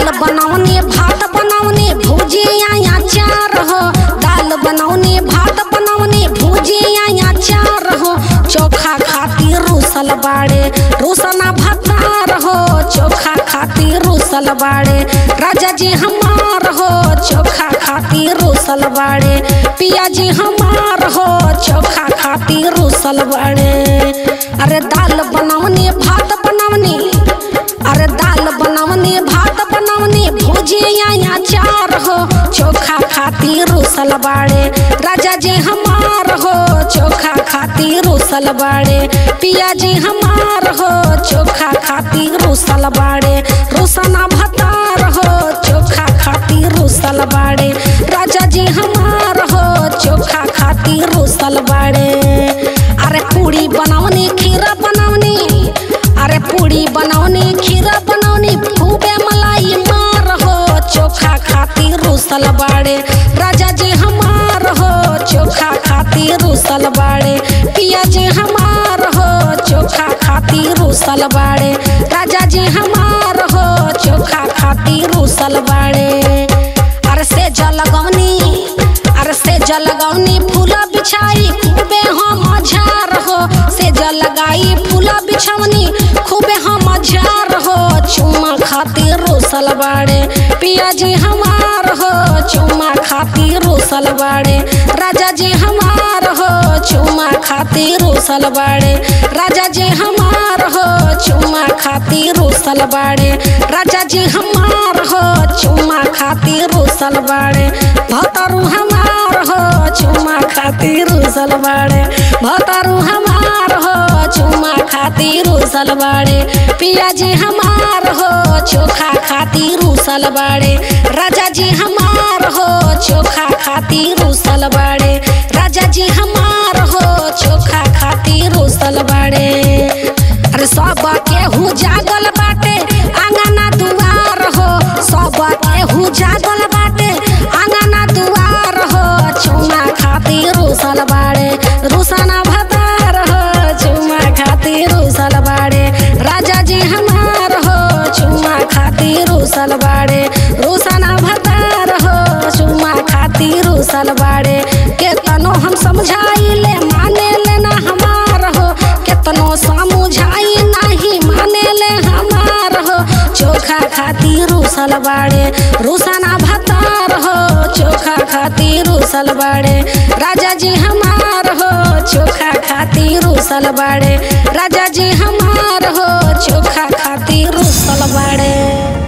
दाल बनौने भात बनौने भुजिया अचार हो। दाल बनौने भात बनौने भुजिया अचार हो। चोखा खातिर रूसल बाड़े रूसना भतार हो। चोखा खातिर रूसल बाड़े राजा जी हमार हो। चोखा खातिर रूसल बाड़े पिया जी हमार हो। चोखा खातिर रूसल बाड़े। अरे दाल बनौने भात बनौने, अरे दाल बनौने भात बनौने भुजिया अचार हो। चोखा खातिर रूसल बाड़े राजा जी हमार हो। चोखा खातिर रूसल बाड़े पिया जी हमार हो। चोखा खातिर रूसल बाड़े रूसना भतार हो। चोखा खातिर रूसल बाड़े राजा जी हमार हो। चोखा खातिर रूसल बाड़े। अरे पूड़ी बनौने खीरा बनौने, अरे पूड़ी बनौने खीरा बनौने खूबे मलाई मार हो। चोखा खातिर रूसल बाड़े राजा जी हमार हो। चोखा खातिर रूसल बाड़े पिया जी हमार हो। चोखा खातिर रूसल बाड़े राजा जी हमार हो। चोखा खातिर रूसल बाड़े। अरे से जलगौनी, अरे से जलगौनी फूला बिछाई खूबे हम अझार हो। से जलगाई फूला बिछौनी खूबे हम अझार हो। चुमा खातिर रूसल बाड़े पिया जी हमार हो। चुमा खातिर रूसल बाड़े राजा जी हमार हो। चुमा खातिर रूसल बाड़े राजा जी हमार हो। चुमा खातिर रूसल बाड़े राजा जी हमार हो। चुमा खातिर रूसल बाड़े भतरू हमार हो। चुमा खातिर रूसल बाड़े भतरू हमार हो। चुमा खातिर रूसल बाड़े पिया जी हमार हो। चोखा खातिर रूसल बाड़े राजा जी हमार हो। चोखा खातिर रूसल बाड़े राजा जी हमार हो। चोखा खातिर रूसल बाड़े। अरे सब केहू जागल बाटे आंगना दुआर हो। सब केहू जागल बाटे आंगना दुआर हो। चुमा खातिर रूसल बाड़े रूसना भतार हो। चुमा खातिर रूसल बाड़े राजा जी हमार हो। चुमा खातिर रूसल बाड़े रूसना भतार हो। चुमा खातिर रूसल बाड़े। केतनो हम समझाइले माने लेना हमार हो। केतनो समझाई नहीं माने ले हमार हो। चोखा खातिर रूसल बाड़े रूसना भतार हो। चोखा खातिर रूसल बाड़े राजा जी हमार हो। चोखा खातिर रूसल बाड़े राजा जी हमार हो। चोखा खातिर रूसल बाड़े।